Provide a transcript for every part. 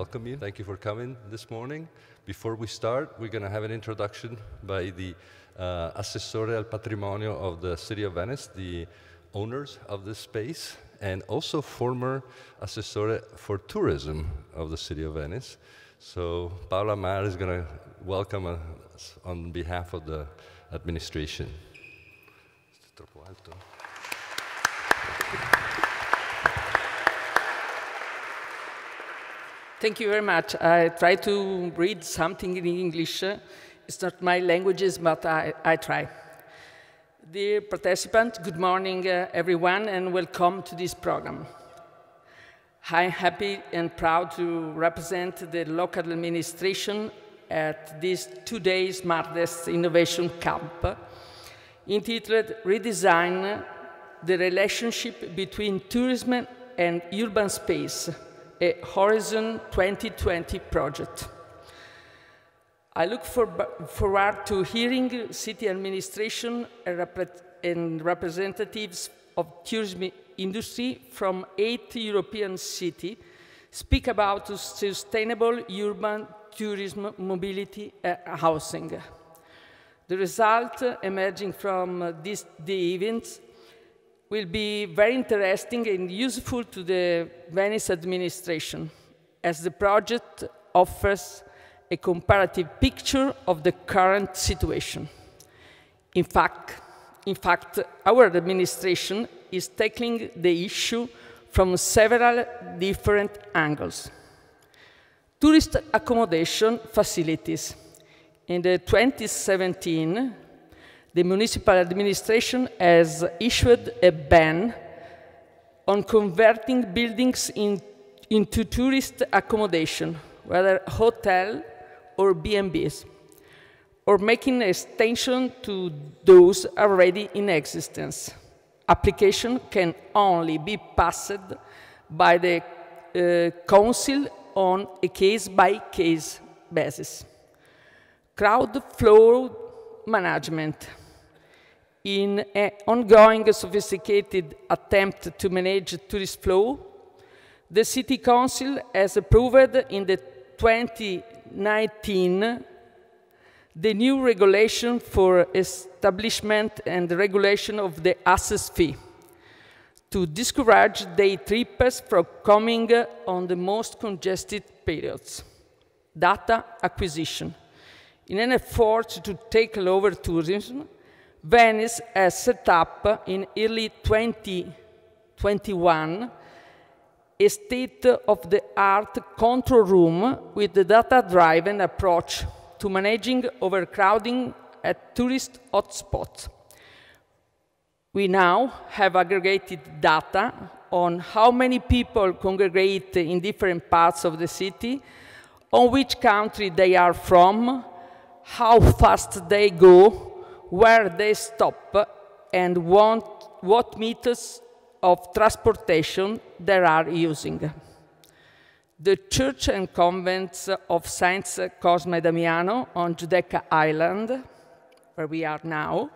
Welcome you. Thank you for coming this morning. Before we start, we're going to have an introduction by the Assessore al Patrimonio of the City of Venice, the owners of this space, and also former Assessore for Tourism of the City of Venice. So Paola Mar is going to welcome us on behalf of the administration. Thank you very much. I try to read something in English. It's not my languages, but I try. Dear participants, good morning, everyone, and welcome to this program. I'm happy and proud to represent the local administration at this two-day SMARTDEST Innovation Camp, entitled Redesign the Relationship Between Tourism and Urban Space, a Horizon 2020 project. I look forward to hearing city administration and representatives of tourism industry from 8 European cities speak about sustainable urban tourism, mobility, housing. The result emerging from these events will be very interesting and useful to the Venice administration, as the project offers a comparative picture of the current situation. In fact, our administration is tackling the issue from several different angles. Tourist accommodation facilities. In 2017, the municipal administration has issued a ban on converting buildings into tourist accommodation, whether hotel or B&Bs, or making an extension to those already in existence. Application can only be passed by the council on a case-by-case basis. Crowd flow management. In an ongoing sophisticated attempt to manage tourist flow, the City Council has approved in 2019 the new regulation for establishment and regulation of the access fee to discourage day trippers from coming on the most congested periods. Data acquisition. In an effort to take over tourism, Venice has set up in early 2021 a state-of-the-art control room with a data-driven approach to managing overcrowding at tourist hotspots. We now have aggregated data on how many people congregate in different parts of the city, on which country they are from, how fast they go, where they stop, and what methods of transportation they are using. The church and convents of Saints Cosmas and Damien on Giudecca Island, where we are now,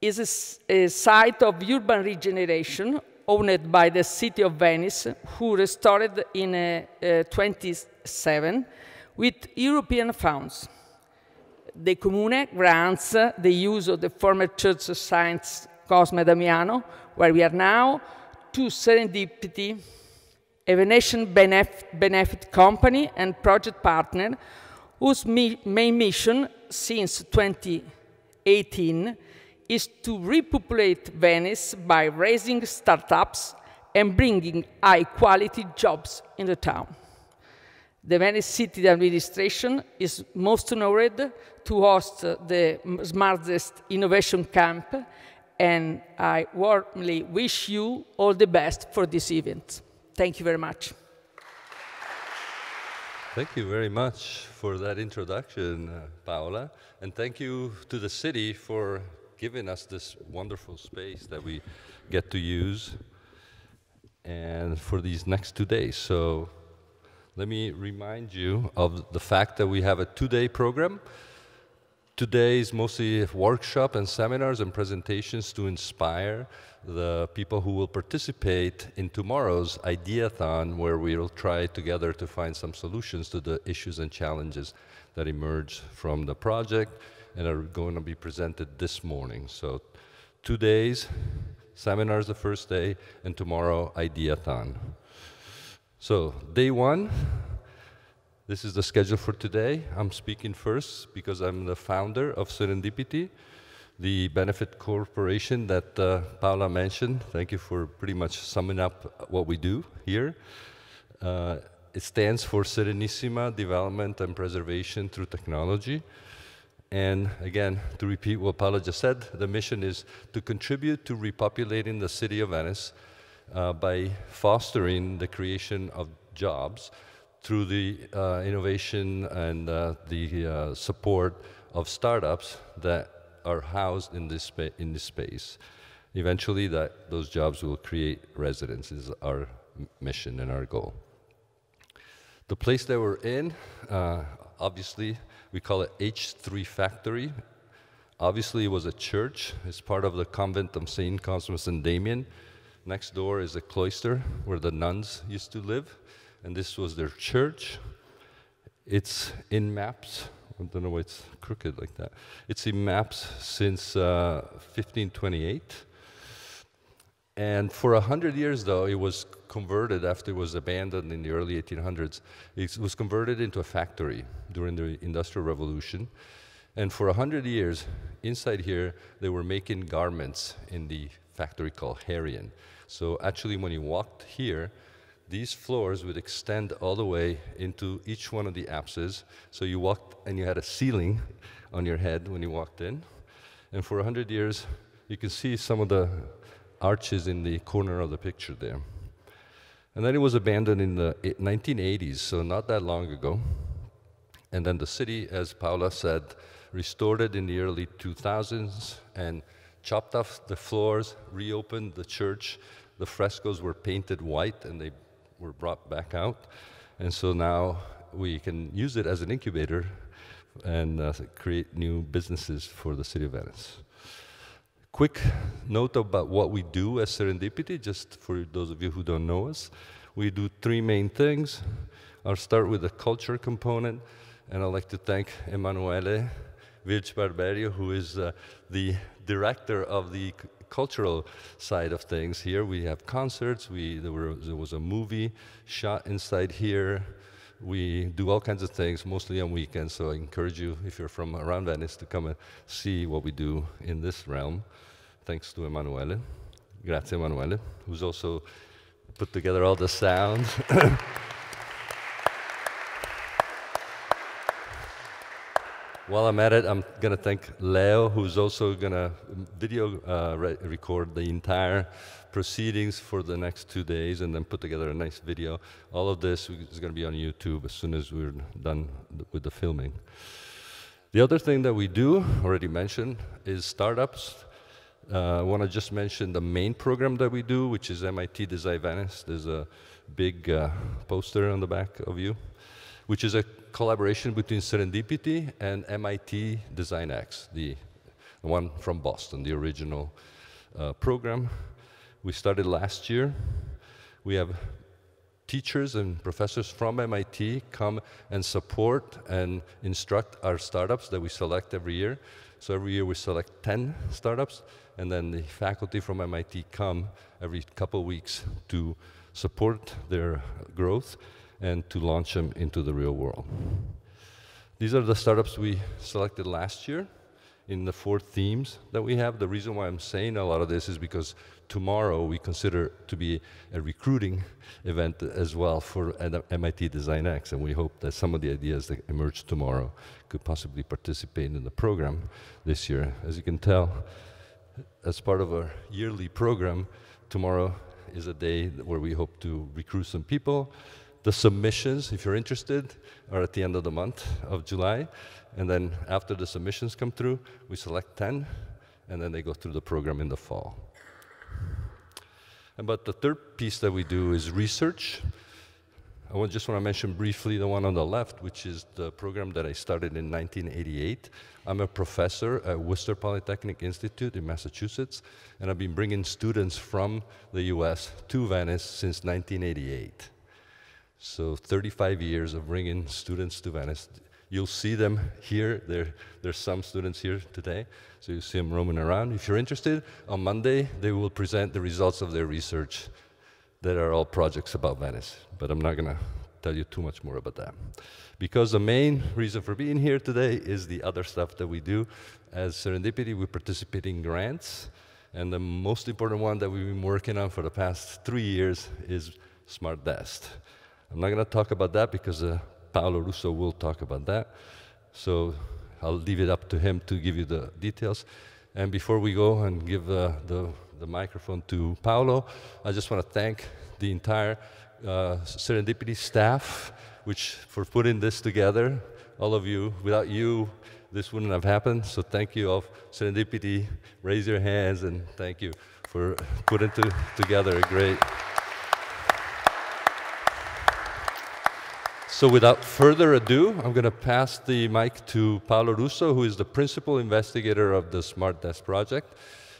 is a site of urban regeneration owned by the city of Venice, who restored in 2027 with European funds. The Comune grants the use of the former Church of Saints Cosma Damiano, where we are now, to Serendipity, a Venetian benefit company and project partner, whose main mission since 2018 is to repopulate Venice by raising startups and bringing high-quality jobs in the town. The Venice City Administration is most honored to host the SMARTDEST Innovation Camp, and I warmly wish you all the best for this event. Thank you very much. Thank you very much for that introduction, Paola, and thank you to the city for given us this wonderful space that we get to use and for these next 2 days. So let me remind you of the fact that we have a two-day program. Today is mostly workshops and seminars and presentations to inspire the people who will participate in tomorrow's Ideathon, where we will try together to find some solutions to the issues and challenges that emerge from the project and are going to be presented this morning. So 2 days, seminars the first day, and tomorrow Ideathon. So day one. This is the schedule for today. I'm speaking first because I'm the founder of Serendipity, the benefit corporation that Paola mentioned. Thank you for pretty much summing up what we do here. It stands for Serenissima Development and Preservation Through Technology. And again, to repeat what Paola just said, the mission is to contribute to repopulating the city of Venice by fostering the creation of jobs through the innovation and the support of startups that are housed in this space. Eventually, those jobs will create residents is our mission and our goal. The place that we're in, obviously, we call it H3 Factory. Obviously, it was a church. It's part of the convent of Saints Cosmas and Damien. Next door is a cloister where the nuns used to live. And this was their church. It's in maps. I don't know why it's crooked like that. It's in maps since 1528. And for 100 years, though, it was converted after it was abandoned in the early 1800s. It was converted into a factory during the Industrial Revolution. And for 100 years, inside here, they were making garments in the factory called Harian. So actually, when you walked here, these floors would extend all the way into each one of the apses. So you walked and you had a ceiling on your head when you walked in. And for 100 years, you can see some of the arches in the corner of the picture there. And then it was abandoned in the 1980s, so not that long ago. And then the city, as Paola said, restored it in the early 2000s and chopped off the floors, reopened the church. The frescoes were painted white and they were brought back out. And so now we can use it as an incubator and create new businesses for the city of Venice. Quick note about what we do as Serendipity, just for those of you who don't know us. We do three main things. I'll start with the culture component, and I'd like to thank Emanuele Vilch Barberio, who is the director of the cultural side of things here. We have concerts, there was a movie shot inside here. We do all kinds of things, mostly on weekends, so I encourage you, if you're from around Venice, to come and see what we do in this realm. Thanks to Emanuele. Grazie, Emanuele, who's also put together all the sounds. While I'm at it, I'm going to thank Leo, who's also going to video record the entire proceedings for the next 2 days and then put together a nice video. All of this is going to be on YouTube as soon as we're done with the filming. The other thing that we do, already mentioned, is startups. I want to just mention the main program that we do, which is MIT Design Venice. There's a big poster on the back of you, which is a collaboration between Serendipity and MIT DesignX, the one from Boston, the original program. We started last year. We have teachers and professors from MIT come and support and instruct our startups that we select every year. So every year we select 10 startups, and then the faculty from MIT come every couple weeks to support their growth and to launch them into the real world. These are the startups we selected last year in the 4 themes that we have. The reason why I'm saying a lot of this is because tomorrow we consider to be a recruiting event as well for MIT DesignX, and we hope that some of the ideas that emerge tomorrow could possibly participate in the program this year. As you can tell, as part of our yearly program, tomorrow is a day where we hope to recruit some people. The submissions, if you're interested, are at the end of the month of July. And then after the submissions come through, we select 10 and then they go through the program in the fall. And but the third piece that we do is research. I just want to mention briefly the one on the left, which is the program that I started in 1988. I'm a professor at Worcester Polytechnic Institute in Massachusetts, and I've been bringing students from the US to Venice since 1988. So 35 years of bringing students to Venice. You'll see them here. There's some students here today, so you see them roaming around. If you're interested, on Monday, they will present the results of their research that are all projects about Venice, but I'm not going to tell you too much more about that, because the main reason for being here today is the other stuff that we do. As Serendipity, we participate in grants, and the most important one that we've been working on for the past 3 years is SMARTDEST. I'm not going to talk about that because Paolo Russo will talk about that, so I'll leave it up to him to give you the details. And before we go and give the microphone to Paolo, I just want to thank the entire Serendipity staff, for putting this together. All of you, without you, this wouldn't have happened. So thank you all. Serendipity, raise your hands, and thank you for putting together a great. So without further ado, I'm going to pass the mic to Paolo Russo, who is the principal investigator of the SMARTDEST project.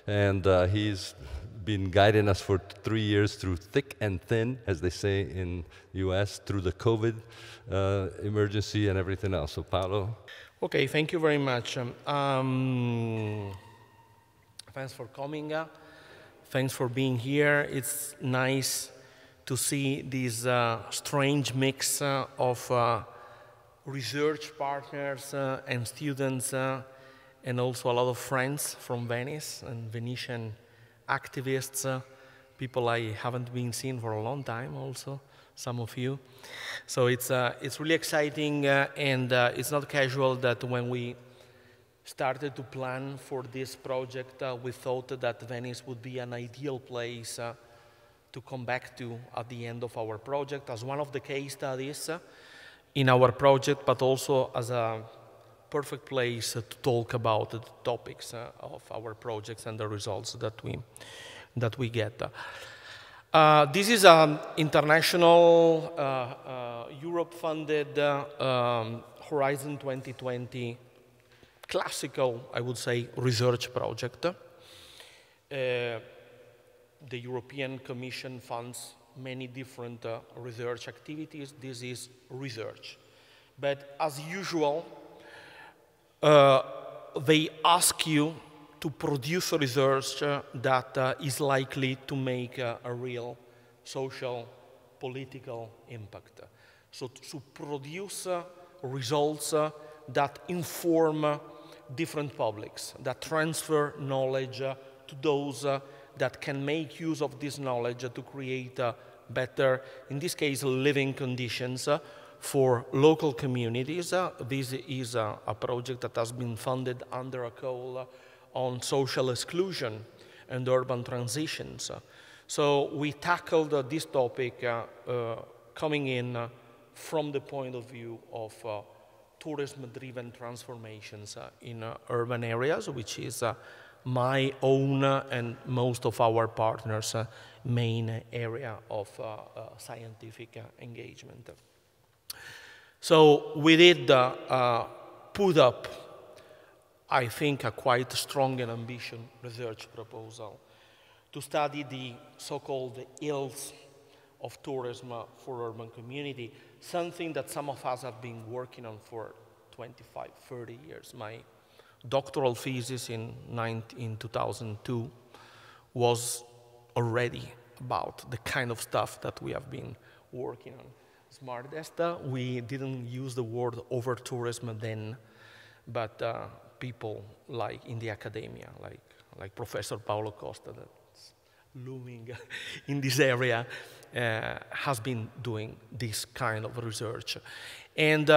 And he's been guiding us for 3 years through thick and thin, as they say in the US, through the COVID emergency and everything else. So Paolo. OK, thank you very much. Thanks for coming. Thanks for being here. It's nice to see this strange mix of research partners and students, and also a lot of friends from Venice and Venetian activists, people I haven't been seen for a long time also, some of you. So it's really exciting, and it's not casual that when we started to plan for this project, we thought that Venice would be an ideal place to come back to at the end of our project as one of the case studies in our project, but also as a perfect place to talk about the topics of our projects and the results that we get. This is an international, Europe-funded Horizon 2020 classical, I would say, research project. The European Commission funds many different research activities. This is research. But as usual, they ask you to produce research that is likely to make a real social, political impact. So to produce results that inform different publics, that transfer knowledge to those that can make use of this knowledge to create better, in this case, living conditions for local communities. This is a project that has been funded under a call on social exclusion and urban transitions. So we tackled this topic coming in from the point of view of tourism-driven transformations in urban areas, which is my own and most of our partners' main area of scientific engagement. So we did put up, I think, a quite strong and ambitious research proposal to study the so-called ills of tourism for urban community, something that some of us have been working on for 25, 30 years. My doctoral thesis in 2002 was already about the kind of stuff that we have been working on. SMARTDEST, we didn't use the word over-tourism then, but people like in the academia, like Professor Paolo Costa, that's looming in this area, has been doing this kind of research. And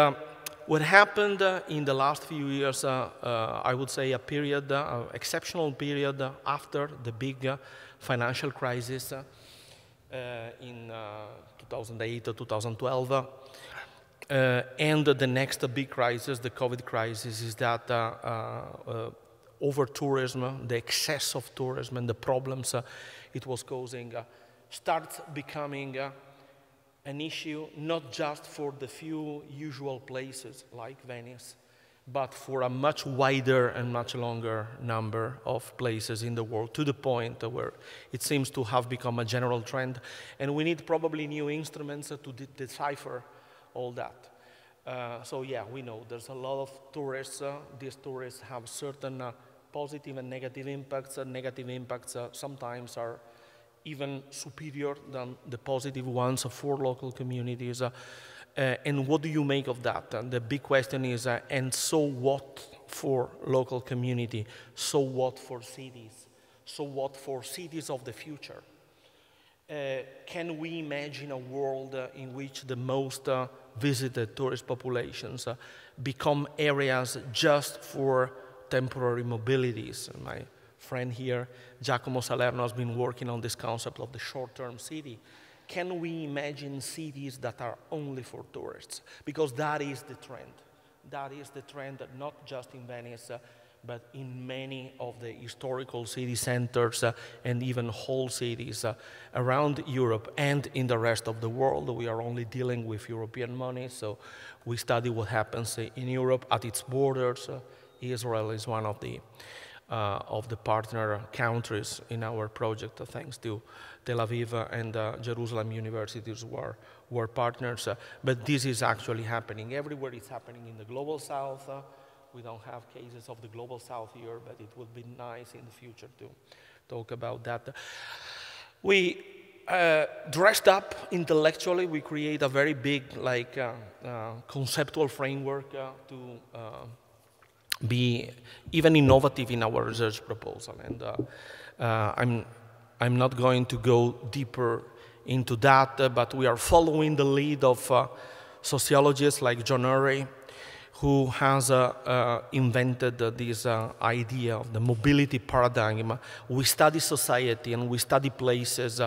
what happened in the last few years, I would say a period, exceptional period after the big financial crisis in 2008 to 2012, and the next big crisis, the COVID crisis, is that over-tourism, the excess of tourism, and the problems it was causing starts becoming an issue not just for the few usual places like Venice, but for a much wider and much longer number of places in the world, to the point where it seems to have become a general trend. And we need probably new instruments to decipher all that. So yeah, we know there's a lot of tourists. These tourists have certain positive and negative impacts. Negative impacts sometimes are even superior than the positive ones for local communities. And what do you make of that? And the big question is, and so what for local community? So what for cities? So what for cities of the future? Can we imagine a world in which the most visited tourist populations become areas just for temporary mobilities? And my friend here, Giacomo Salerno, has been working on this concept of the short-term city. Can we imagine cities that are only for tourists? Because that is the trend. That is the trend, not just in Venice, but in many of the historical city centers and even whole cities around Europe and in the rest of the world. We are only dealing with European money, so we study what happens in Europe at its borders. Israel is one of the partner countries in our project, thanks to Tel Aviv and Jerusalem universities were partners. But this is actually happening everywhere. It's happening in the global south. We don't have cases of the global south here, but it would be nice in the future to talk about that. We dressed up intellectually. We create a very big like conceptual framework to be even innovative in our research proposal. And I'm not going to go deeper into that, but we are following the lead of sociologists like John Urry, who has invented this idea of the mobility paradigm. We study society and we study places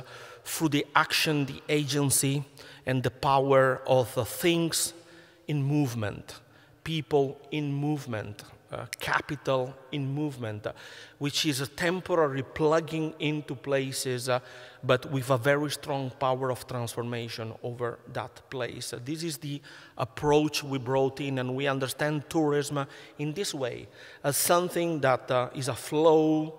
through the action, the agency, and the power of things in movement, people in movement, capital in movement, which is a temporary plugging into places, but with a very strong power of transformation over that place. This is the approach we brought in, and we understand tourism in this way, as something that is a flow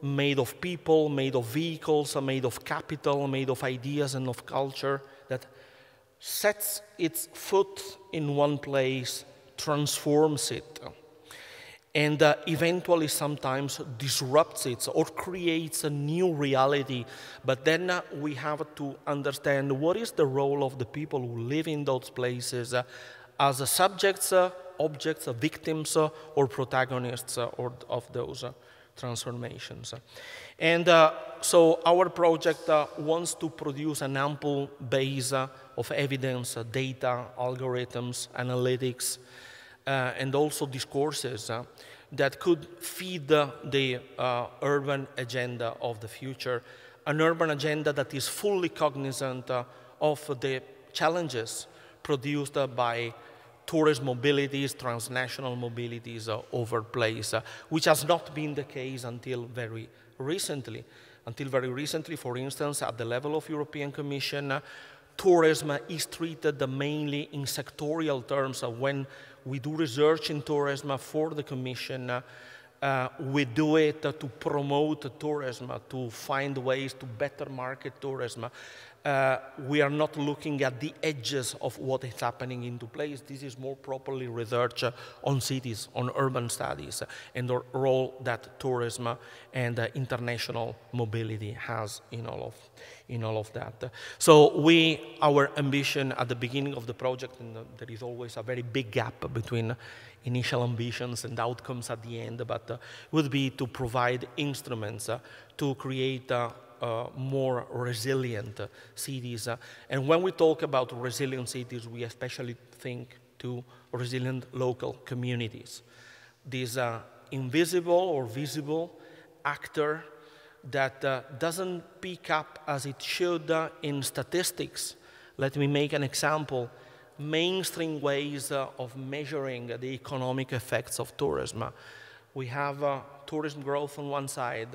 made of people, made of vehicles, made of capital, made of ideas and of culture, that sets its foot in one place, transforms it, and eventually sometimes disrupts it or creates a new reality. But then we have to understand what is the role of the people who live in those places as subjects, objects, victims, or protagonists of those transformations. And so our project wants to produce an ample base of evidence, data, algorithms, analytics, and also discourses that could feed the urban agenda of the future, an urban agenda that is fully cognizant of the challenges produced by tourist mobilities, transnational mobilities over place, which has not been the case until very recently. Until very recently, for instance, at the level of European Commission, tourism is treated mainly in sectorial terms. When we do research in tourism for the Commission, we do it to promote tourism, to find ways to better market tourism. We are not looking at the edges of what is happening into place. This is more properly research on cities, on urban studies, and the role that tourism and international mobility has in all of that. So our ambition at the beginning of the project, and there is always a very big gap between initial ambitions and outcomes at the end, but would be to provide instruments to create more resilient cities. And when we talk about resilient cities, we especially think to resilient local communities. These invisible or visible actor that doesn't pick up as it should in statistics. Let me make an example. Mainstream ways of measuring the economic effects of tourism We have tourism growth on one side.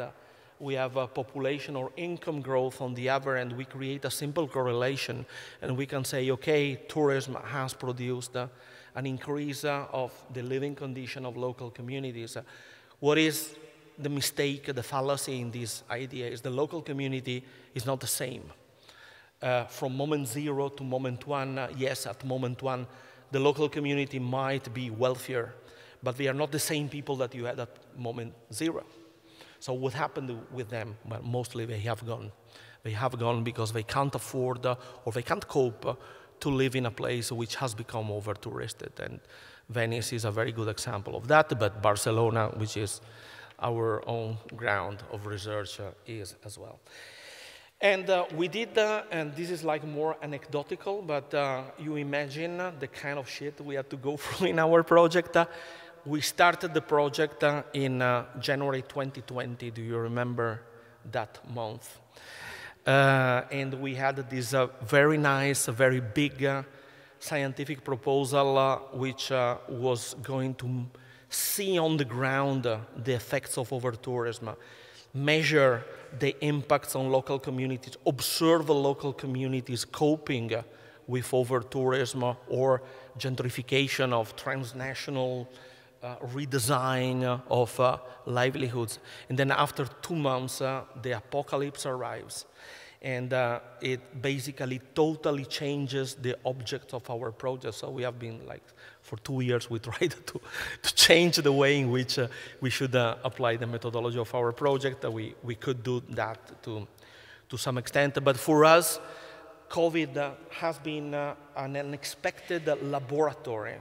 We have population or income growth on the other, and we create a simple correlation. And we can say, okay, tourism has produced an increase of the living condition of local communities. What is the mistake, the fallacy in this idea is the local community is not the same. From moment zero to moment one, yes, at moment one, the local community might be wealthier, but they are not the same people that you had at moment zero. So what happened with them? Well, mostly they have gone. They have gone because they can't afford or they can't cope to live in a place which has become over-touristed. And Venice is a very good example of that, but Barcelona, which is our own ground of research, is as well. And we did, and this is like more anecdotal, but you imagine the kind of shit we had to go through in our project. We started the project in January 2020. Do you remember that month? And we had this very nice, very big scientific proposal which was going to see on the ground the effects of over-tourism, measure the impacts on local communities, observe the local communities coping with over-tourism or gentrification of transnational redesign of livelihoods. And then after 2 months, the apocalypse arrives. And it basically totally changes the object of our project. So we have been, like, for 2 years, we tried to change the way in which we should apply the methodology of our project. We could do that to some extent. But for us, COVID has been an unexpected laboratory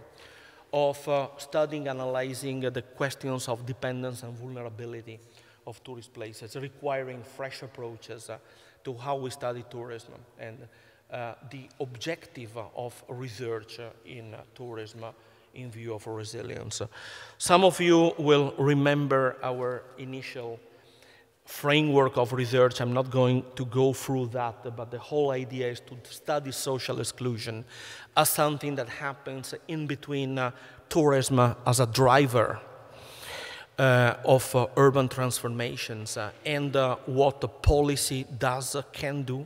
of studying, analyzing the questions of dependence and vulnerability of tourist places, requiring fresh approaches to how we study tourism and the objective of research in tourism in view of resilience. Some of you will remember our initial framework of research. I'm not going to go through that, but the whole idea is to study social exclusion as something that happens in between tourism as a driver of urban transformations and what the policy does, can do.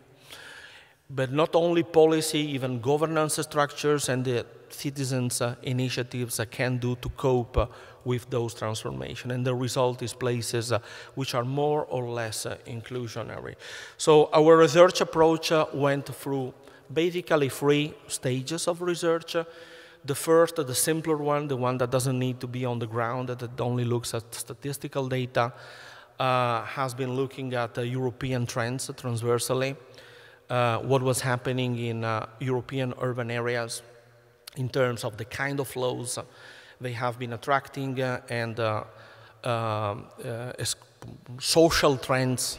But not only policy, even governance structures and the citizens' initiatives can do to cope with those transformations. And the result is places which are more or less inclusionary. So our research approach went through basically 3 stages of research. The first, the simpler one, the one that doesn't need to be on the ground, that only looks at statistical data, has been looking at European trends transversally, what was happening in European urban areas in terms of the kind of flows they have been attracting and social trends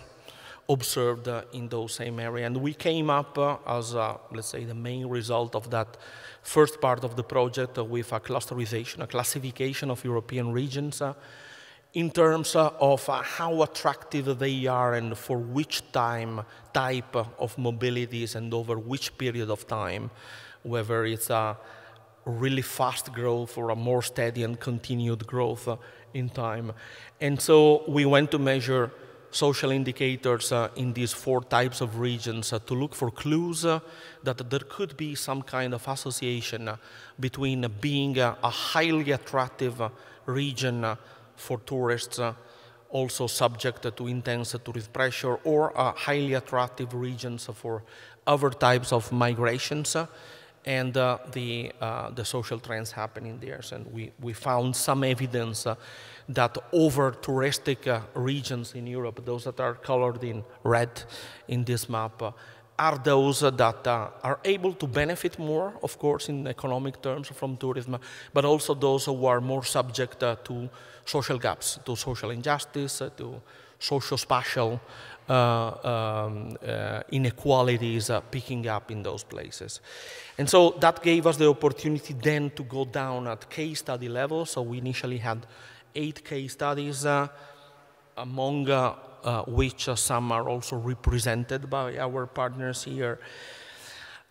observed in those same area. And we came up as, let's say, the main result of that first part of the project with a clusterization, a classification of European regions in terms of how attractive they are and for which type of mobilities and over which period of time, whether it's a really fast growth or a more steady and continued growth in time. And so we went to measure social indicators in these 4 types of regions to look for clues that there could be some kind of association between being a highly attractive region for tourists, also subject to intense tourist pressure, or highly attractive regions for other types of migrations, and the social trends happening there. And we found some evidence that over-touristic regions in Europe, those that are colored in red in this map, are those that are able to benefit more, of course, in economic terms from tourism, but also those who are more subject to social gaps, to social injustice, to socio-spatial inequalities picking up in those places. And so that gave us the opportunity then to go down at case study level. So we initially had 8 case studies, among which some are also represented by our partners here.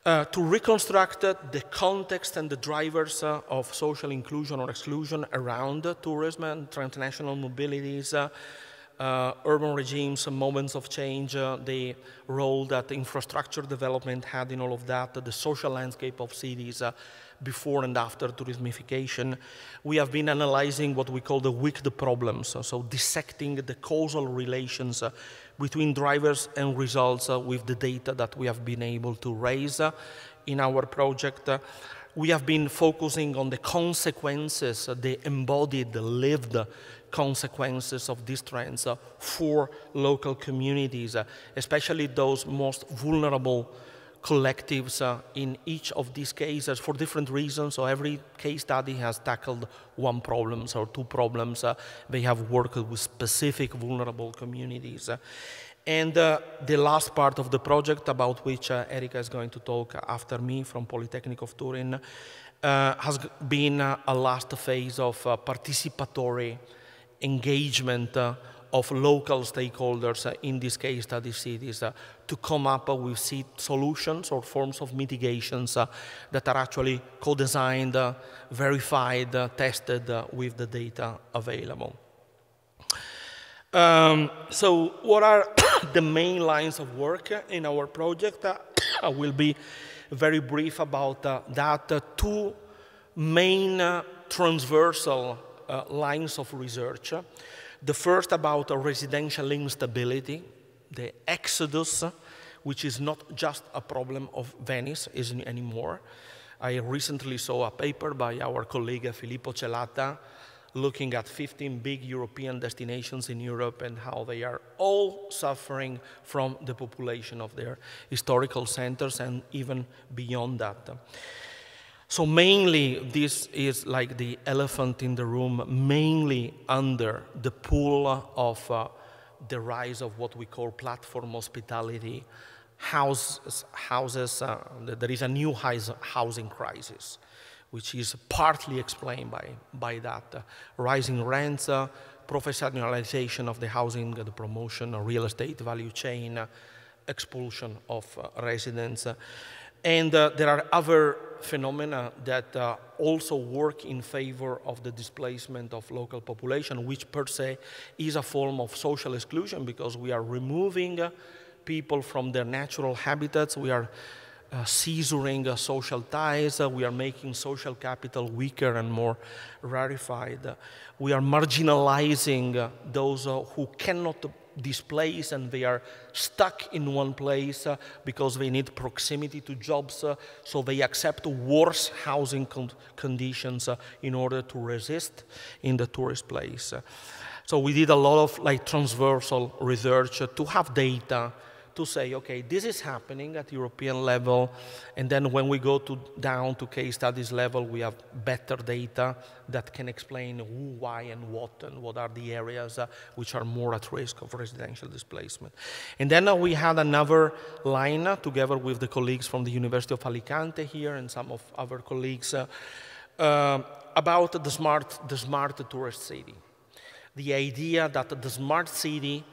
to reconstruct the context and the drivers of social inclusion or exclusion around tourism and transnational mobilities, urban regimes, moments of change, the role that infrastructure development had in all of that, the social landscape of cities before and after tourismification. We have been analyzing what we call the wicked problems, so dissecting the causal relations between drivers and results with the data that we have been able to raise in our project. We have been focusing on the consequences, the embodied, the lived consequences of these trends for local communities, especially those most vulnerable collectives in each of these cases for different reasons. So every case study has tackled one problem or two problems. They have worked with specific vulnerable communities. And the last part of the project, about which Erika is going to talk after me from Polytechnic of Turin, has been a last phase of participatory engagement of local stakeholders, in this case study cities, to come up with solutions or forms of mitigations that are actually co-designed, verified, tested with the data available. So what are the main lines of work in our project? I will be very brief about that. Two main transversal lines of research. The first about residential instability, the exodus, which is not just a problem of Venice anymore. I recently saw a paper by our colleague Filippo Celata looking at 15 big European destinations in Europe and how they are all suffering from the population of their historical centers and even beyond that. So mainly, this is like the elephant in the room, mainly under the pull of the rise of what we call platform hospitality, houses. There is a new housing crisis, which is partly explained by that. Rising rents, professionalization of the housing, the promotion of real estate value chain, expulsion of residents. And there are other phenomena that also work in favor of the displacement of local population, which per se is a form of social exclusion because we are removing people from their natural habitats, we are scissoring social ties, we are making social capital weaker and more rarefied. We are marginalizing those who cannot displaced and they are stuck in one place because they need proximity to jobs, so they accept worse housing conditions in order to resist in the tourist place. So we did a lot of transversal research to have data to say, okay, this is happening at European level, and then when we go down to case studies level, we have better data that can explain who, why, and what are the areas which are more at risk of residential displacement. And then we had another line together with the colleagues from the University of Alicante here and some of our colleagues about the smart tourist city. The idea that the smart city,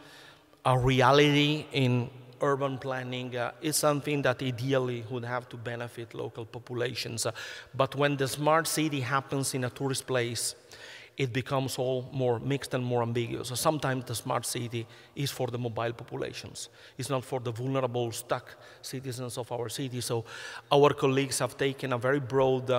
a reality in urban planning, is something that ideally would have to benefit local populations. But when the smart city happens in a tourist place, it becomes all more mixed and more ambiguous. So sometimes the smart city is for the mobile populations. It's not for the vulnerable, stuck citizens of our city. So our colleagues have taken a very broad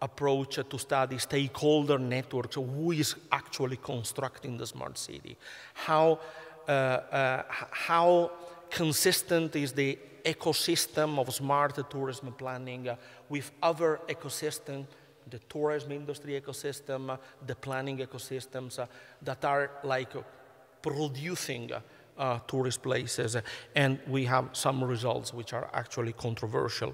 approach to study stakeholder networks. Who is actually constructing the smart city? How consistent is the ecosystem of smart tourism planning with other ecosystems, the tourism industry ecosystem, the planning ecosystems that are producing tourist places? And we have some results which are actually controversial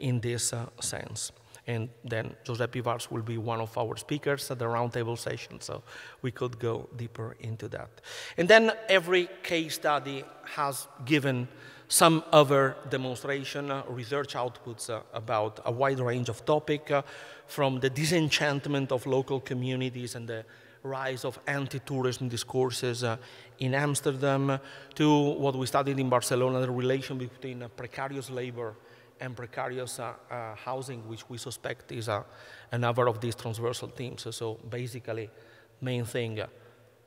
in this sense. And then Josep Ivars will be one of our speakers at the roundtable session, so we could go deeper into that. And then every case study has given some other demonstration, research outputs about a wide range of topics, from the disenchantment of local communities and the rise of anti-tourism discourses in Amsterdam, to what we studied in Barcelona, the relation between precarious labor and precarious housing, which we suspect is another of these transversal themes. So basically, main thing,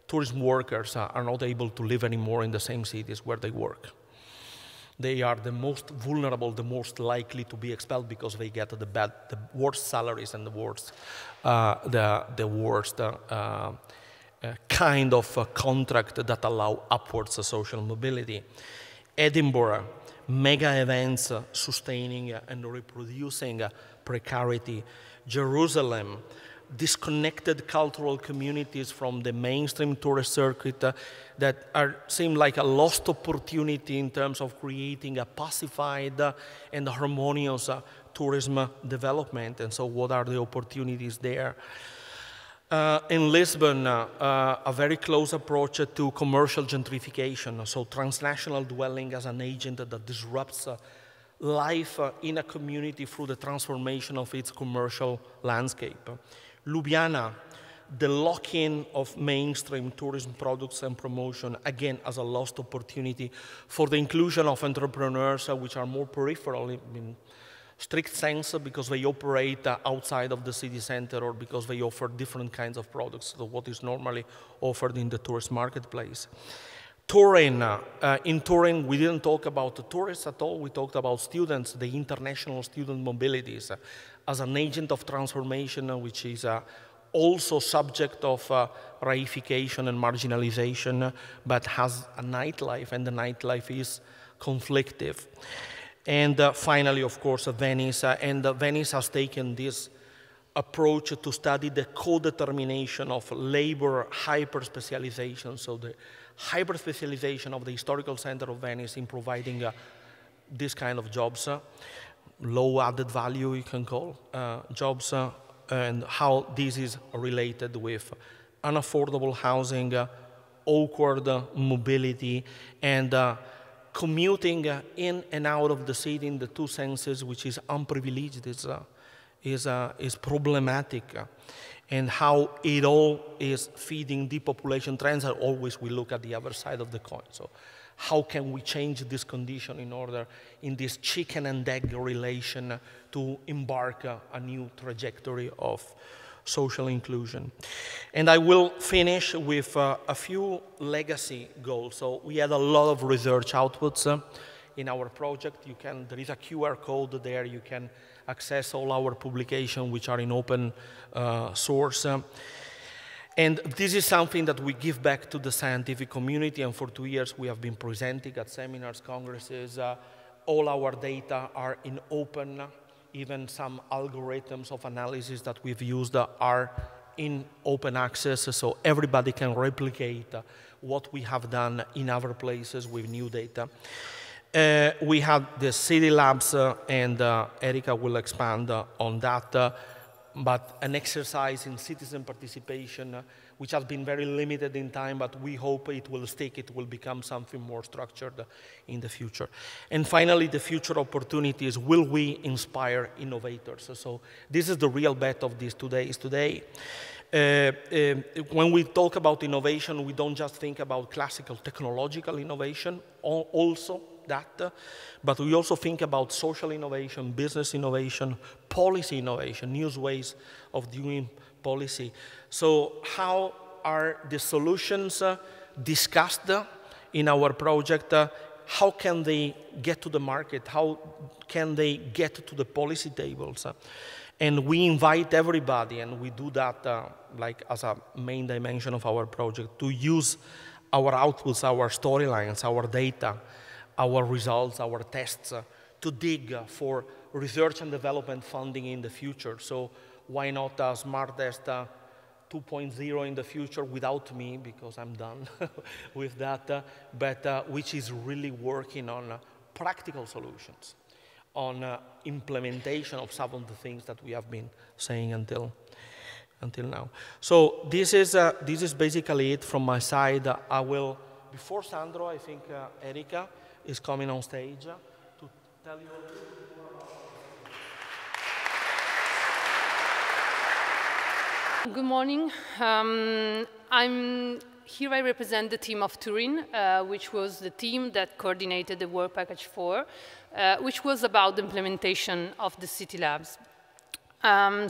tourism workers are not able to live anymore in the same cities where they work. They are the most vulnerable, the most likely to be expelled because they get the worst salaries and the worst kind of contract that allow upwards social mobility. Edinburgh, mega events sustaining and reproducing precarity. Jerusalem, disconnected cultural communities from the mainstream tourist circuit that seem like a lost opportunity in terms of creating a pacified and harmonious tourism development. And so what are the opportunities there? In Lisbon, a very close approach to commercial gentrification, so transnational dwelling as an agent that disrupts life in a community through the transformation of its commercial landscape. Ljubljana, the lock-in of mainstream tourism products and promotion, again, as a lost opportunity for the inclusion of entrepreneurs which are more peripheral in strict sense because they operate outside of the city center or because they offer different kinds of products than what is normally offered in the tourist marketplace. Turin, in Turin, we didn't talk about the tourists at all. We talked about students, the international student mobilities as an agent of transformation, which is also subject of reification and marginalization, but has a nightlife, and the nightlife is conflictive. And finally, of course, Venice, and Venice has taken this approach to study the co-determination of labor hyper-specialization, so the hyper-specialization of the historical center of Venice in providing this kind of jobs, low added value, you can call, jobs, and how this is related with unaffordable housing, awkward mobility, and commuting in and out of the city in the two senses, which is unprivileged, is problematic. And how it all is feeding depopulation trends, and always we look at the other side of the coin. So how can we change this condition in order, in this chicken and egg relation, to embark a new trajectory of social inclusion? And I will finish with a few legacy goals. So we had a lot of research outputs in our project. You can, there is a QR code there, you can access all our publications, which are in open source. And this is something that we give back to the scientific community, and for 2 years we have been presenting at seminars, congresses. All our data are in open, even some algorithms of analysis that we've used are in open access, so everybody can replicate what we have done in other places with new data. We have the city labs, and Erika will expand on that, but an exercise in citizen participation, which has been very limited in time, but we hope it will stick, it will become something more structured in the future. And finally, the future opportunities, will we inspire innovators? So this is the real bet of this today. When we talk about innovation, we don't just think about classical technological innovation, also that, but we also think about social innovation, business innovation, policy innovation, new ways of doing policy. So how are the solutions discussed in our project? How can they get to the market? How can they get to the policy tables? And we invite everybody, and we do that like as a main dimension of our project, to use our outputs, our storylines, our data, our results, our tests, to dig for research and development funding in the future. So why not SMARTDEST 2.0 in the future without me, because I'm done with that, but which is really working on practical solutions, on implementation of some of the things that we have been saying until now. So this is basically it from my side. I will, before Sandro, I think Erika is coming on stage to tell you a little bit more about it. Good morning. I'm Here I represent the team of Turin, which was the team that coordinated the work package 4, which was about the implementation of the city labs.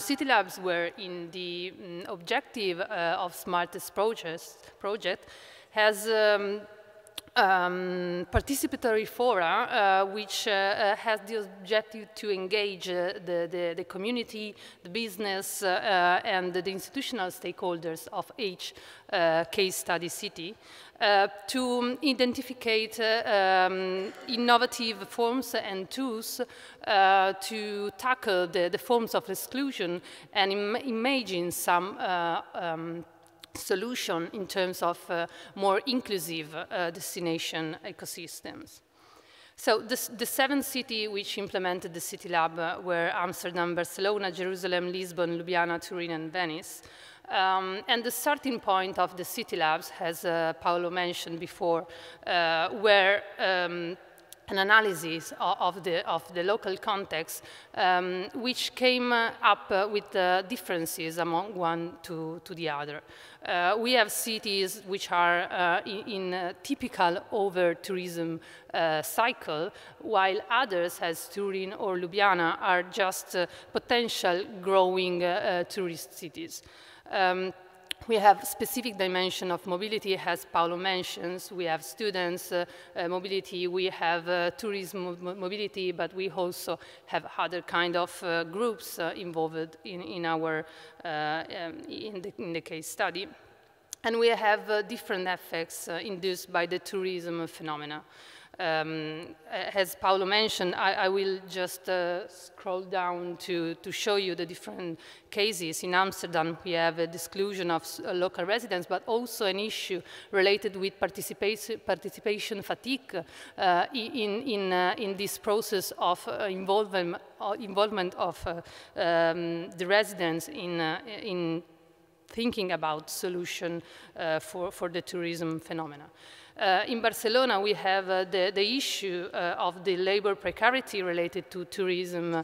City labs were in the objective of SMARTDEST project has participatory fora, which has the objective to engage the community, the business, and the institutional stakeholders of each case study city to identify innovative forms and tools to tackle the forms of exclusion and imagine some solution in terms of more inclusive destination ecosystems. So the 7 cities which implemented the City Lab were Amsterdam, Barcelona, Jerusalem, Lisbon, Ljubljana, Turin, and Venice. And the starting point of the City Labs, as Paolo mentioned before, were an analysis of the local context, which came up with the differences among one to the other. We have cities which are in a typical over-tourism cycle, while others, as Turin or Ljubljana, are just potential growing tourist cities. We have specific dimension of mobility, as Paolo mentions. We have students mobility, we have tourism mobility, but we also have other kind of groups involved in the case study. And we have different effects induced by the tourism phenomena. As Paolo mentioned, I will just scroll down to show you the different cases. In Amsterdam, we have the exclusion of local residents, but also an issue related with participation fatigue in this process of involvement of the residents in thinking about solution for the tourism phenomena. In Barcelona, we have the issue of the labor precarity related to tourism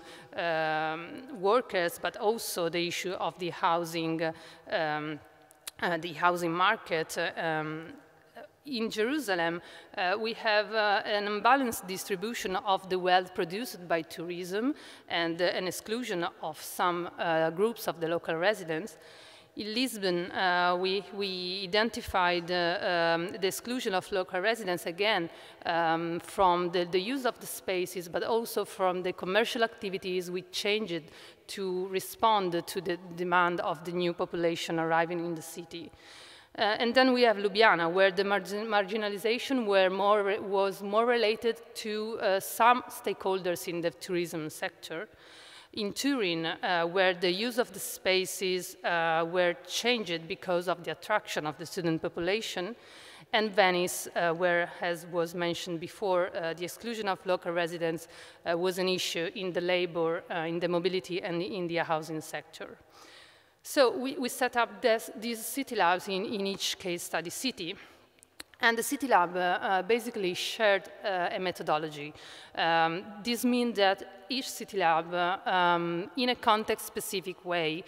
workers, but also the issue of the housing market. In Jerusalem, we have an unbalanced distribution of the wealth produced by tourism and an exclusion of some groups of the local residents. In Lisbon, we identified the exclusion of local residents again from the use of the spaces, but also from the commercial activities which changed to respond to the demand of the new population arriving in the city. And then we have Ljubljana, where the marginalization was more related to some stakeholders in the tourism sector. In Turin, where the use of the spaces were changed because of the attraction of the student population, and Venice, where, as was mentioned before, the exclusion of local residents was an issue in the labor, in the mobility, and in the housing sector. So we set up these city labs in each case study city. And the City Lab basically shared a methodology. This means that each City Lab, in a context-specific way,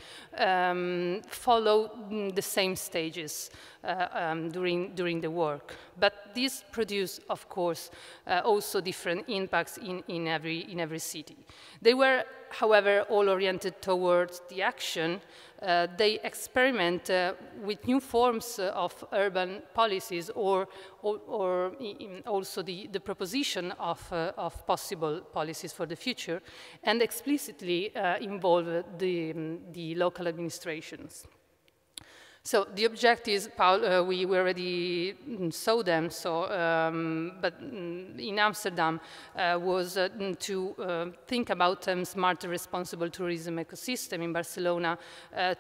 followed the same stages during the work. But this produced, of course, also different impacts in every city. They were, however, all oriented towards the action. They experiment with new forms of urban policies or also the proposition of possible policies for the future, and explicitly involve the local administrations. So the objectives, we already saw them, so, but in Amsterdam was to think about smart, responsible tourism ecosystem. In Barcelona,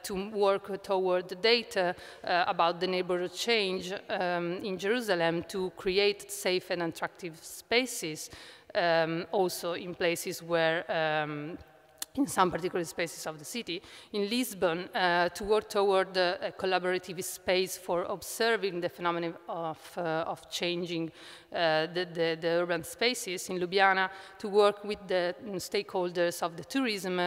to work toward the data about the neighborhood change. In Jerusalem, to create safe and attractive spaces, also in places where in some particular spaces of the city. In Lisbon, to work toward a collaborative space for observing the phenomenon of changing the urban spaces. In Ljubljana, to work with the stakeholders of the tourism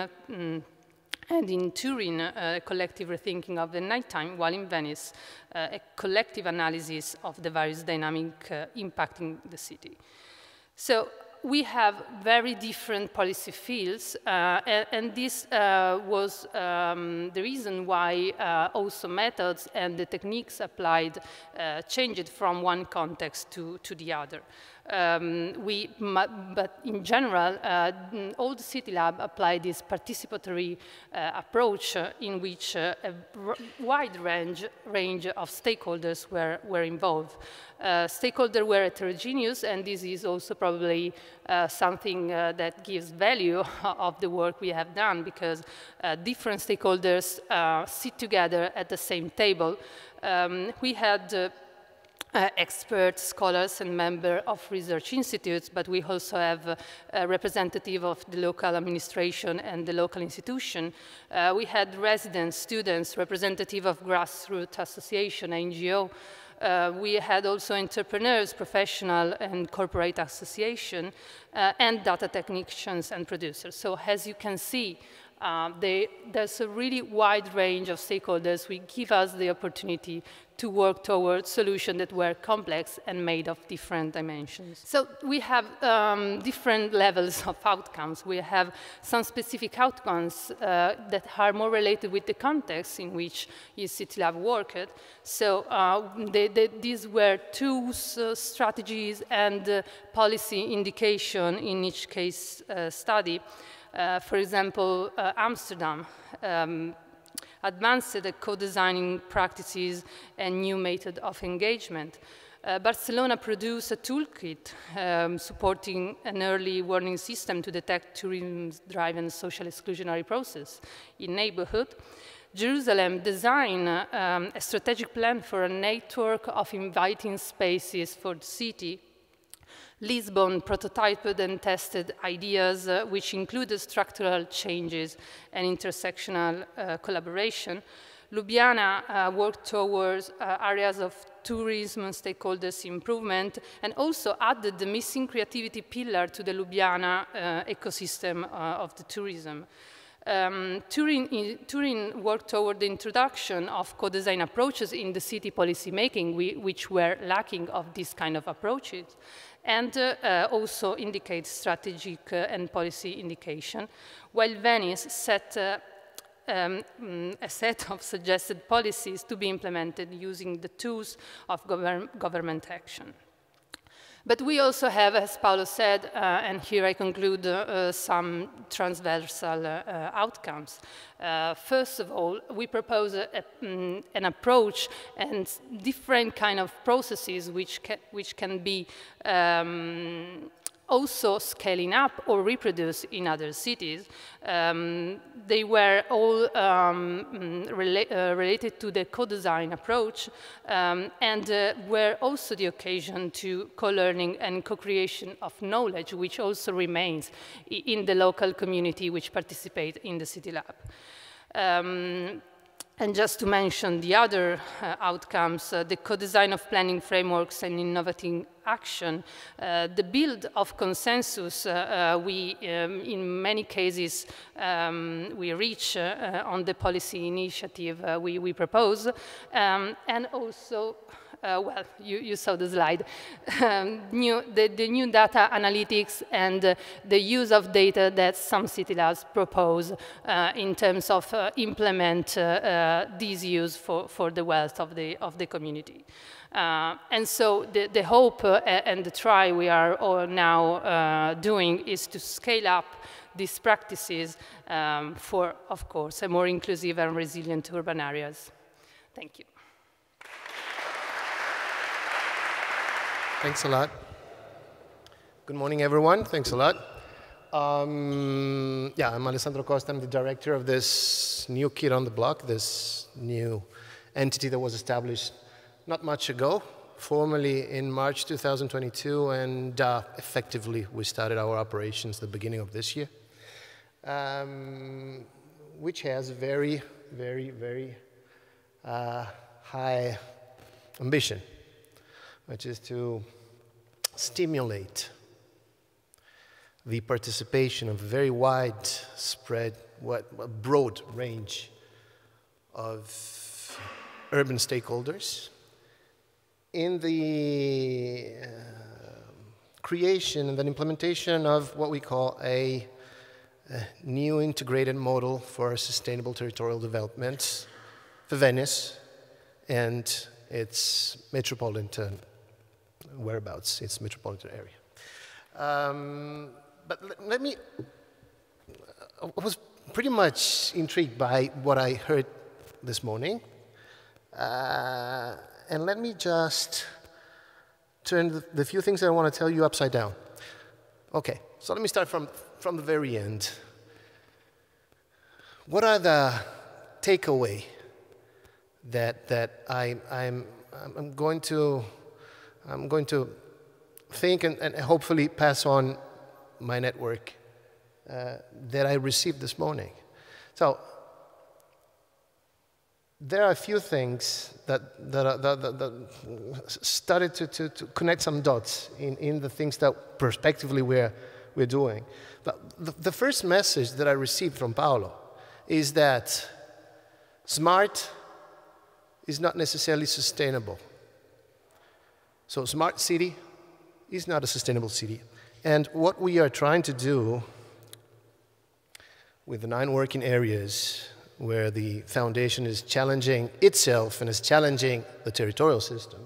and in Turin, a collective rethinking of the nighttime, while in Venice, a collective analysis of the various dynamics impacting the city. So we have very different policy fields, and this was the reason why also methods and the techniques applied changed from one context to the other. But in general, Old City Lab applied this participatory approach in which a wide range of stakeholders were involved. Stakeholders were heterogeneous, and this is also probably something that gives value of the work we have done, because different stakeholders sit together at the same table. We had experts, scholars, and members of research institutes, but we also have a representative of the local administration and the local institution. We had residents, students, representative of grassroots association, NGO. We had also entrepreneurs, professional and corporate association, and data technicians and producers. So as you can see, there's a really wide range of stakeholders which give us the opportunity to work towards solutions that were complex and made of different dimensions. So we have different levels of outcomes. We have some specific outcomes that are more related with the context in which ECTLab worked. So these were tools, strategies, and policy indication in each case study. For example, Amsterdam advanced at co-designing practices and new method of engagement. Barcelona produced a toolkit supporting an early warning system to detect tourism-driven social exclusionary process in neighborhood. Jerusalem designed a strategic plan for a network of inviting spaces for the city. Lisbon prototyped and tested ideas which included structural changes and intersectional collaboration. Ljubljana worked towards areas of tourism and stakeholders improvement, and also added the missing creativity pillar to the Ljubljana ecosystem of the tourism. Turin worked toward the introduction of co-design approaches in the city policymaking, which were lacking of these kind of approaches, and also indicates strategic and policy indication, while Venice set a set of suggested policies to be implemented using the tools of government action. But we also have, as Paolo said, and here I conclude, some transversal outcomes. First of all, we propose an approach and different kind of processes which can be also scaling up or reproduced in other cities. They were all related to the co-design approach, and were also the occasion to co-learning and co-creation of knowledge, which also remains in the local community which participate in the City Lab. And just to mention the other outcomes, the co-design of planning frameworks and innovating action, the build of consensus in many cases we reach on the policy initiative we propose, and also, well, you saw the slide, the new data analytics and the use of data that some city labs propose in terms of implement these use for the wealth of the community. And so the hope and the try we are all now doing is to scale up these practices for, of course, a more inclusive and resilient urban areas. Thank you. Thanks a lot. Good morning, everyone. Thanks a lot. Yeah, I'm Alessandro Costa. I'm the director of this new kid on the block, this new entity that was established not much ago, formally in March 2022, and effectively we started our operations the beginning of this year, which has very, very, very high ambition, which is to stimulate the participation of a very widespread a broad range of urban stakeholders in the creation and the implementation of what we call a new integrated model for sustainable territorial development for Venice and its metropolitan whereabouts, its metropolitan area. But let me, I was pretty much intrigued by what I heard this morning. And let me just turn the few things that I want to tell you upside down. Okay, so let me start from the very end. What are the takeaway that I'm going to think and hopefully pass on my network that I received this morning? So there are a few things that started to connect some dots in the things that prospectively we're doing. But the first message that I received from Paolo is that smart is not necessarily sustainable. So smart city is not a sustainable city. And what we are trying to do with the 9 working areas where the foundation is challenging itself and is challenging the territorial system,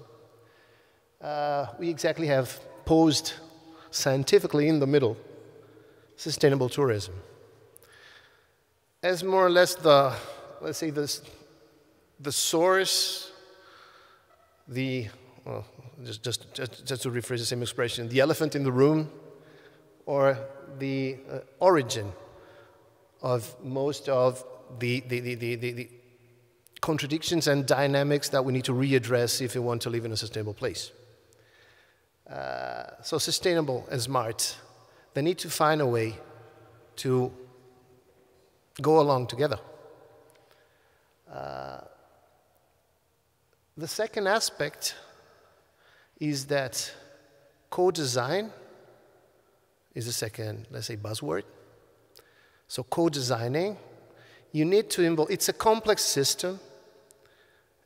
we exactly have posed scientifically in the middle sustainable tourism as more or less the, let's say, the source, the, well, just to rephrase the same expression, the elephant in the room, or the origin of most of the contradictions and dynamics that we need to readdress if we want to live in a sustainable place. So sustainable and smart, they need to find a way to go along together. The second aspect is that co-design is the second, let's say, buzzword. So co-designing, you need to involve, it's a complex system.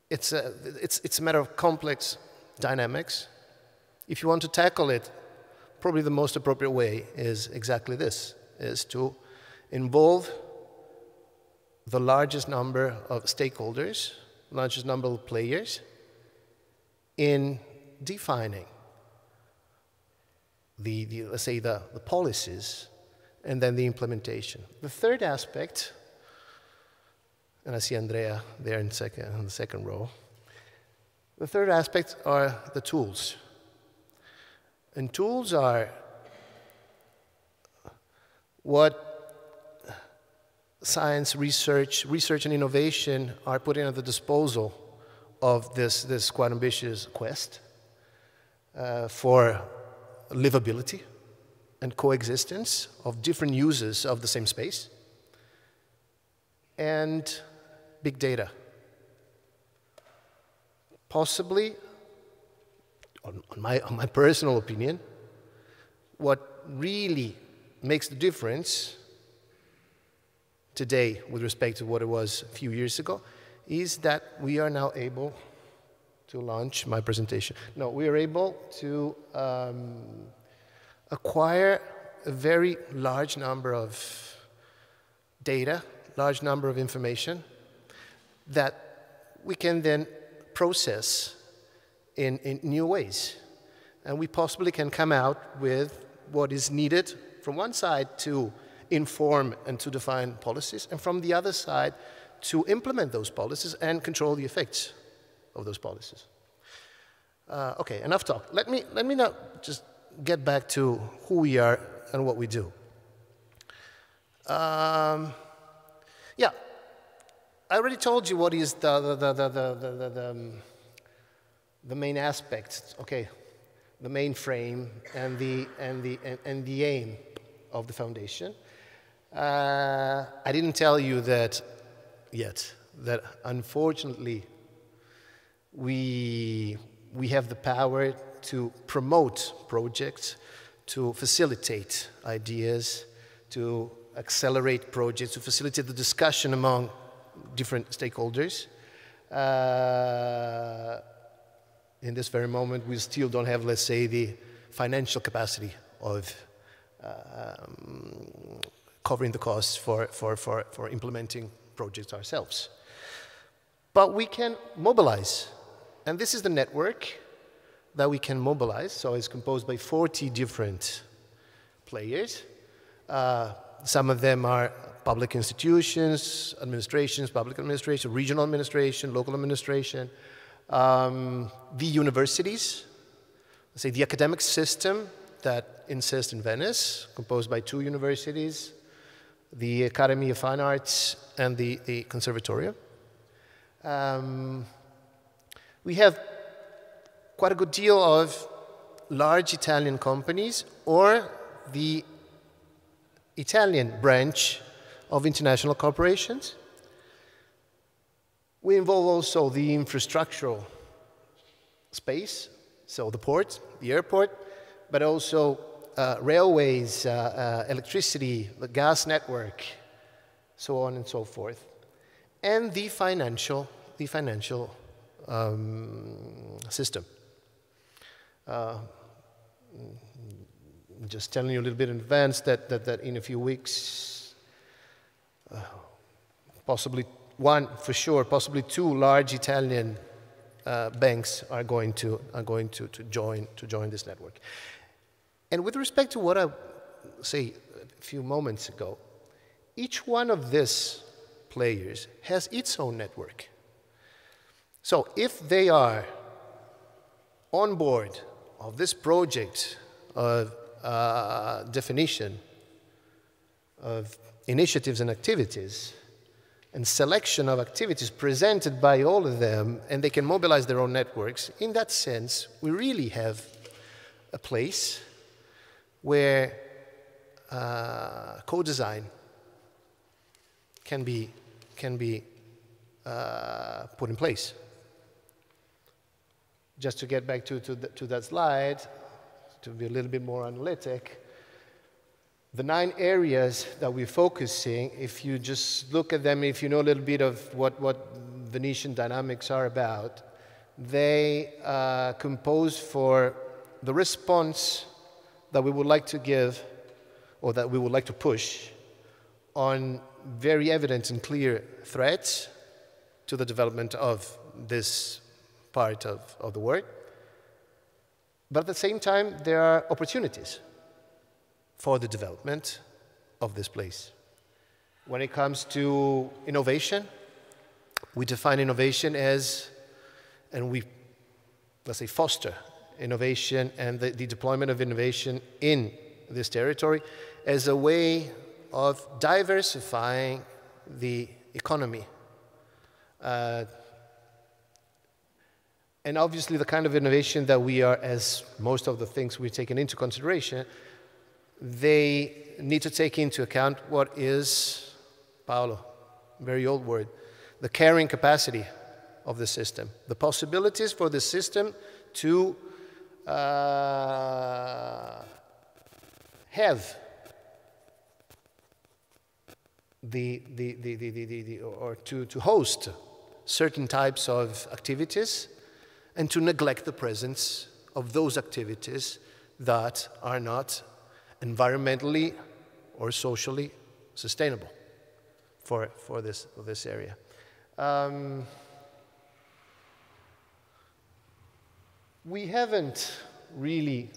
It's a matter of complex dynamics. If you want to tackle it, probably the most appropriate way is exactly this, is to involve the largest number of stakeholders, largest number of players, in defining the let's say, the policies and then the implementation. The third aspect, and I see Andrea there in the second row, the third aspect are the tools. And tools are what science, research and innovation are putting at the disposal of this quite ambitious quest for livability and coexistence of different uses of the same space, and big data. Possibly, on my personal opinion, what really makes the difference today with respect to what it was a few years ago is that we are now able to launch my presentation. No, we are able to acquire a very large number of data, large number of information that we can then process in new ways. And we possibly can come out with what is needed from one side to inform and to define policies, and from the other side to implement those policies and control the effects of those policies. Okay, enough talk. Let me now just get back to who we are and what we do. Yeah, I already told you what is the main aspect. Okay, the main frame and the aim of the foundation. I didn't tell you that yet, that unfortunately we have the power to promote projects, to facilitate ideas, to accelerate projects, to facilitate the discussion among different stakeholders. In this very moment, we still don't have, let's say, the financial capacity of covering the costs for implementing projects ourselves. But we can mobilize. And this is the network that we can mobilize. So it's composed by 40 different players. Some of them are public institutions, administrations, public administration, regional administration, local administration, the universities, let's say the academic system that exists in Venice, composed by 2 universities, the Academy of Fine Arts and the Conservatorio. We have quite a good deal of large Italian companies or the Italian branch of international corporations. We involve also the infrastructural space, so the port, the airport, but also railways, electricity, the gas network, so on and so forth, and the financial system. I'm just telling you a little bit in advance that in a few weeks, possibly one for sure, possibly 2 large Italian banks are going to join this network. And with respect to what I say a few moments ago, each one of these players has its own network. So if they are on board of this project of definition of initiatives and activities, and selection of activities presented by all of them, and they can mobilize their own networks. In that sense, we really have a place where co-design can be put in place. Just to get back to that slide, to be a little bit more analytic, the 9 areas that we're focusing, if you just look at them, if you know a little bit of what Venetian dynamics are about, they compose for the response that we would like to give or that we would like to push on very evident and clear threats to the development of this part of the work. But at the same time, there are opportunities for the development of this place. When it comes to innovation, we define innovation as, and we, let's say, foster innovation and the deployment of innovation in this territory as a way of diversifying the economy. And obviously the kind of innovation that we are, as most of the things we've taken into consideration, they need to take into account what is, Paolo, very old word, the carrying capacity of the system, the possibilities for the system to have or to host certain types of activities and to neglect the presence of those activities that are not environmentally or socially sustainable for this area. We haven't really,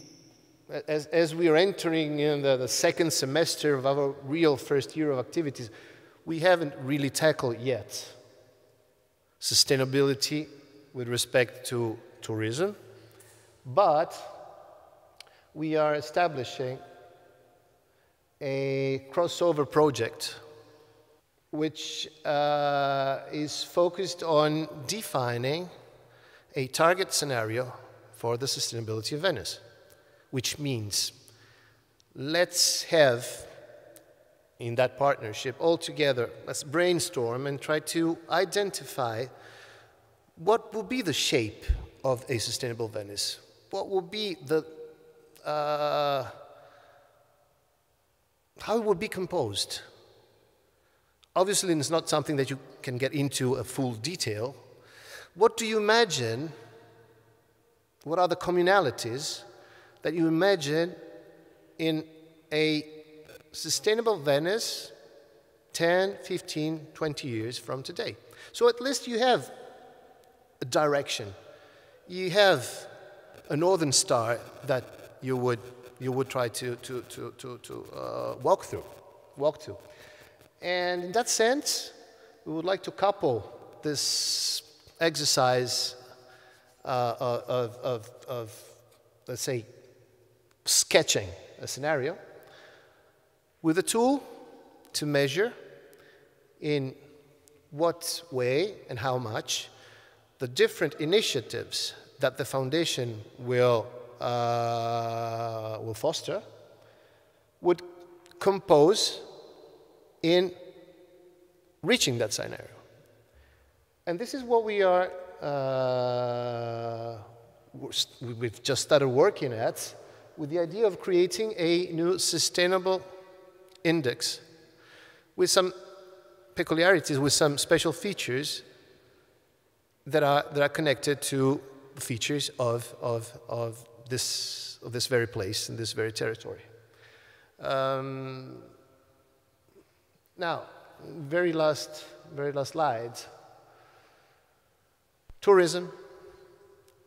as we are entering in the second semester of our real first year of activities, we haven't really tackled yet sustainability with respect to tourism, but we are establishing a crossover project which is focused on defining a target scenario for the sustainability of Venice, which means let's have, in that partnership all together, let's brainstorm and try to identify what will be the shape of a sustainable Venice, what will be the how it would be composed. Obviously, it's not something that you can get into a full detail. What do you imagine? What are the communalities that you imagine in a sustainable Venice 10, 15, 20 years from today? So at least you have a direction. You have a northern star that you would try to walk through. And in that sense, we would like to couple this exercise of let's say, sketching a scenario with a tool to measure in what way and how much the different initiatives that the foundation will foster would compose in reaching that scenario. And this is what we are, we've just started working at, with the idea of creating a new sustainable index with some peculiarities, with some special features that are connected to the features of this very place and this very territory. Now, very last slide. Tourism,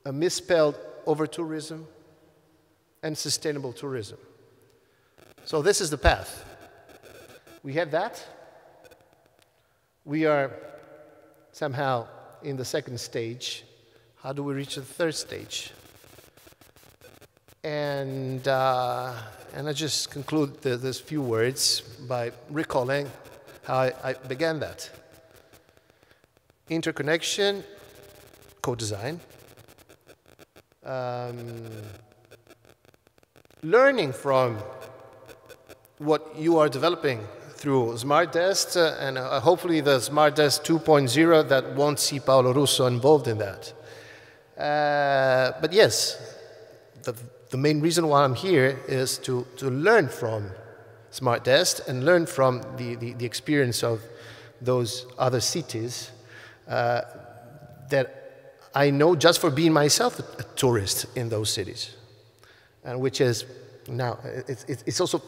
a misspelled over-tourism, and sustainable tourism. So this is the path. We have that. We are somehow in the second stage. How do we reach the third stage? And I just conclude these few words by recalling how I began that. Interconnection, co-design, learning from what you are developing through SMARTDEST, and hopefully the SMARTDEST 2.0 that won't see Paolo Russo involved in that. But yes, the main reason why I'm here is to learn from SMARTDEST and learn from the experience of those other cities that I know just for being myself a tourist in those cities, and which is now, it's also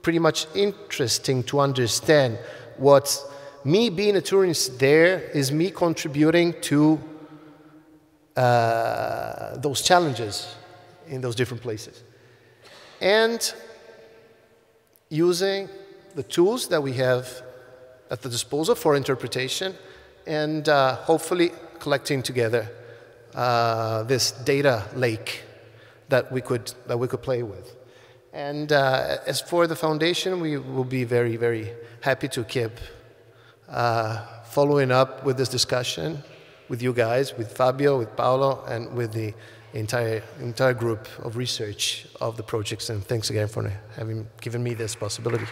pretty much interesting to understand what me being a tourist there is me contributing to those challenges in those different places. And using the tools that we have at the disposal for interpretation and hopefully collecting together this data lake that we could play with. And as for the foundation, we will be very, very happy to keep following up with this discussion with you guys, with Fabio, with Paolo, and with the entire group of research of the projects. And thanks again for having given me this possibility.